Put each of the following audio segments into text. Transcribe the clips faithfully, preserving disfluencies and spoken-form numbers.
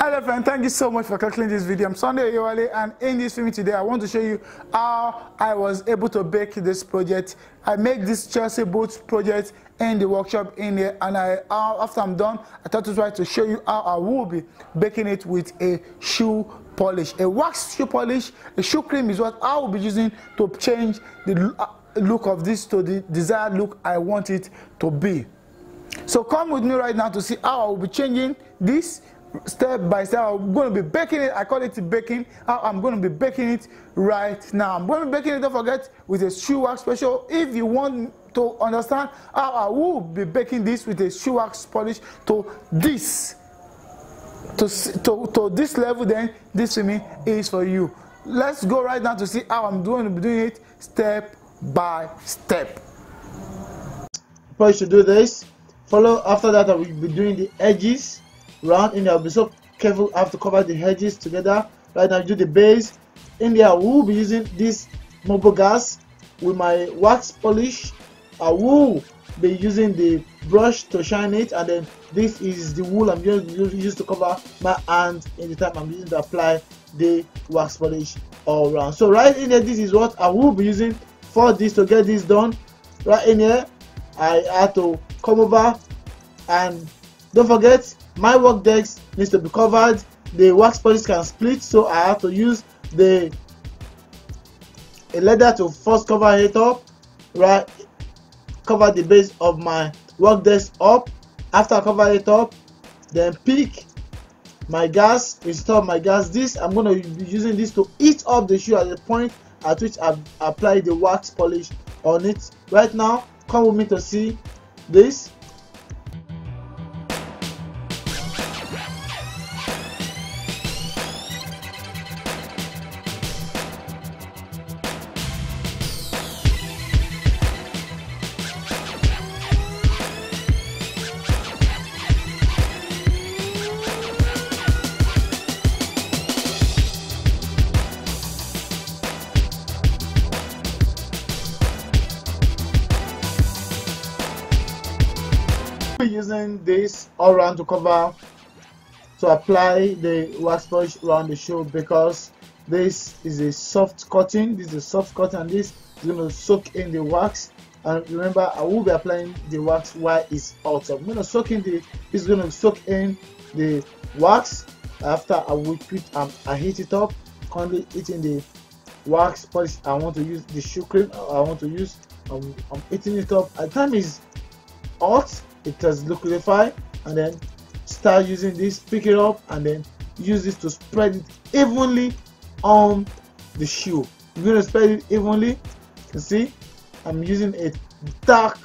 Hi there, friend. Thank you so much for clicking this video. I'm Sunday Oyewale, and in this video today, I want to show you how I was able to bake this project. I make this Chelsea Boots project in the workshop in here, and I uh, after I'm done, I thought it was right to show you how I will be baking it with a shoe polish, a wax shoe polish. A shoe cream is what I will be using to change the look of this to the desired look I want it to be. So come with me right now to see how I will be changing this. Step by step, I'm going to be baking it. I call it baking. I'm going to be baking it right now. I'm going to be baking it, don't forget, with a shoe wax special. If you want to understand how I will be baking this with a shoe wax polish to this, to, to, to this level, then this to me is for you. Let's go right now to see how I'm going to be doing it step by step. Before you should do this, follow after that I will be doing the edges round in there. I'll be so careful, I have to cover the edges together. Right now, do the base. In there, I will be using this marble gas with my wax polish. I will be using the brush to shine it, and then this is the wool I'm going to use to cover my hand in the time I'm using to apply the wax polish all around. So right in there, this is what I will be using for this to get this done. Right in here, I had to come over, and don't forget, my work desk needs to be covered. The wax polish can split, so I have to use the a leather to first cover it up, right? Cover the base of my work desk up. After I cover it up, then pick my gas, install my gas. This I'm going to be using this to heat up the shoe at the point at which I apply the wax polish on it. Right now, come with me to see this. Using this all around to cover to apply the wax polish around the shoe, because this is a soft cotton, this is a soft cotton, and this is going to soak in the wax. And remember, I will be applying the wax while it's hot, so I'm going to soak in the it's going to soak in the wax. After I will quit and I heat it up, currently eating the wax polish. I want to use the shoe cream I want to use. um, I'm eating it up. At the time is hot, it has liquefied, and then start using this, pick it up, and then use this to spread it evenly on the shoe. You're going to spread it evenly. You can see I'm using a dark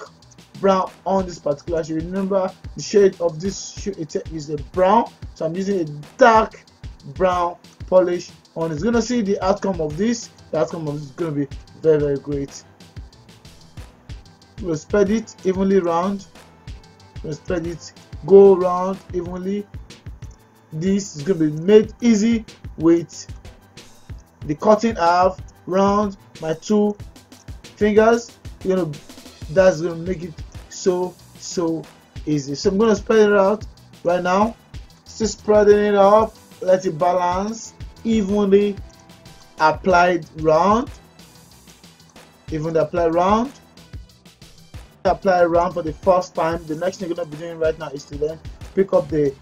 brown on this particular shoe. Remember, the shade of this shoe is a brown, so I'm using a dark brown polish on it. You're going to see the outcome of this. The outcome of this is going to be very, very great. We'll spread it evenly round. We'll spread it, go round evenly. This is going to be made easy with the cutting half round my two fingers. You know, that's going to make it so so easy. So I'm going to spread it out right now. Still spreading it up. Let it balance evenly applied round. Evenly applied round. Apply around for the first time. The next thing you're going to be doing right now is to then pick up the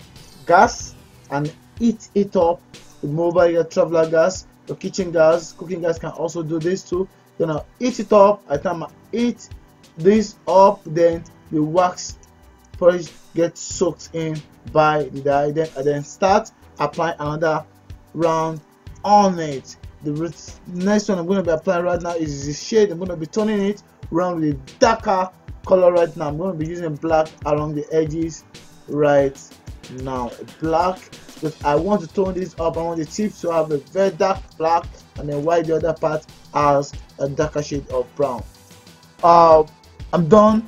gas and heat it up. The mobile traveler gas, the kitchen gas, cooking gas can also do this too. You're going to heat it up. At the time I heat this up, then the wax polish gets soaked in by the dye. Then I then start applying another round on it. The next one I'm going to be applying right now is the shade. I'm going to be turning it around with a darker color. Right now I'm going to be using black along the edges right now, black, because I want to tone this up. I want the tips to have a very dark black, and then white the other part has a darker shade of brown. uh, I'm done,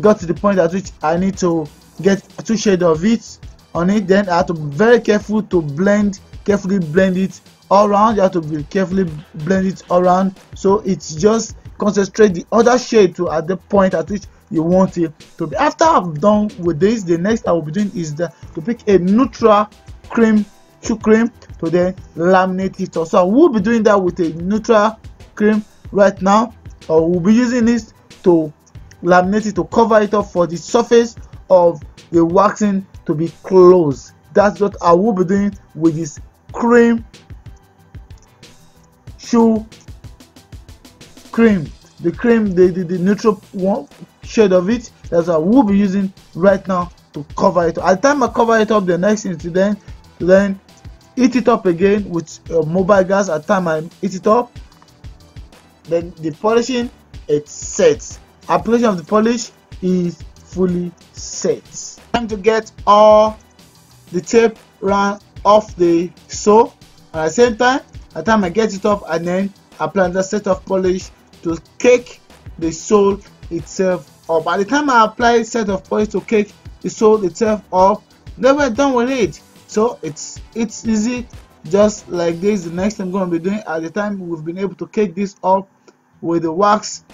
got to the point at which I need to get two shades of it on it. Then I have to be very careful to blend carefully blend it all around. You have to be carefully blend it all around, so it's just concentrate the other shade to at the point at which you want it to be. After I'm done with this, the next I will be doing is the, to pick a neutral cream, shoe cream to then laminate it. So we'll be doing that with a neutral cream right now, or we'll be using this to laminate it to cover it up for the surface of the waxing to be closed. That's what I will be doing with this cream, shoe cream, the cream, the, the, the neutral one shade of it. That's what I will be using right now to cover it. At the time I cover it up, the next thing to then to then heat it up again with uh, mobile gas. At the time I heat it up, then the polishing, it sets. Application of the polish is fully set. Time to get all the tape run off the saw. At the same time, at the time I get it off and then apply the set of polish to cake the sole itself up. By the time I apply set of polish to cake the sole itself up, then we're done with it. So it's it's easy, just like this. The next thing I'm going to be doing, at the time we've been able to cake this up with the wax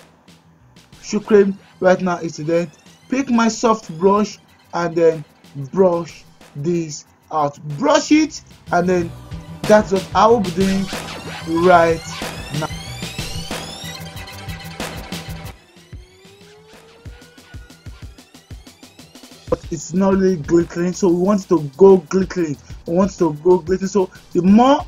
shoe cream right now, is to then pick my soft brush and then brush this out, brush it, and then that's what I will be doing right now. But it's not really glittering, so we want to go glittering, we want to go glittering. So the more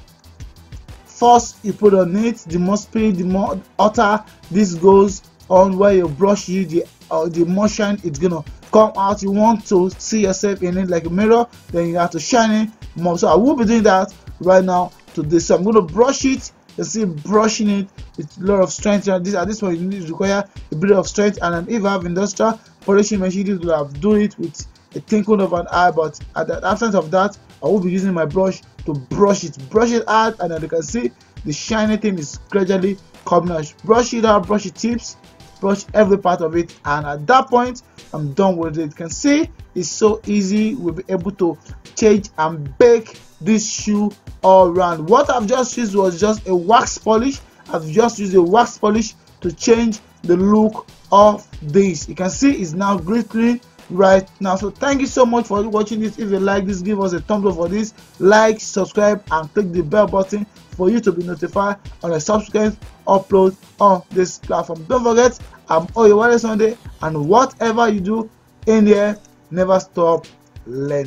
force you put on it, the more speed, the more hotter this goes on where you brush you, the uh, the more shine it's gonna come out. You want to see yourself in it like a mirror, then you have to shine it more. So I will be doing that right now to this. So I'm gonna brush it. You see, brushing it with a lot of strength. This at this point you need to require a bit of strength, and if I have industrial polishing machine, you will have do it with a twinkle of an eye. But at the absence of that, I will be using my brush to brush it, brush it out, and as you can see, the shiny thing is gradually coming out. Brush it out, brush the tips, brush every part of it, and at that point I'm done with it. You can see it's so easy. We'll be able to change and bake this shoe all around. What I've just used was just a wax polish. I've just used a wax polish to change the look of this. You can see it's now glittering right now. So thank you so much for watching this. If you like this, give us a thumbs up for this, like, subscribe, and click the bell button for you to be notified on a subsequent upload on this platform. Don't forget, I'm Oyewale Sunday, and whatever you do in the air, never stop learning.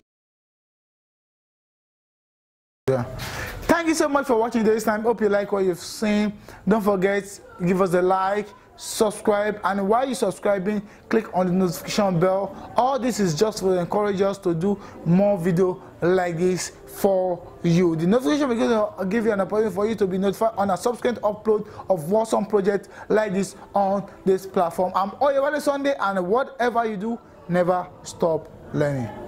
Yeah. Thank you so much for watching this time. Hope you like what you've seen. Don't forget, give us a like, subscribe, and while you're subscribing, click on the notification bell. All this is just to encourage us to do more video like this for you. The notification will give you an opportunity for you to be notified on a subsequent upload of awesome project like this on this platform. I'm Oyewale Sunday, and whatever you do, never stop learning.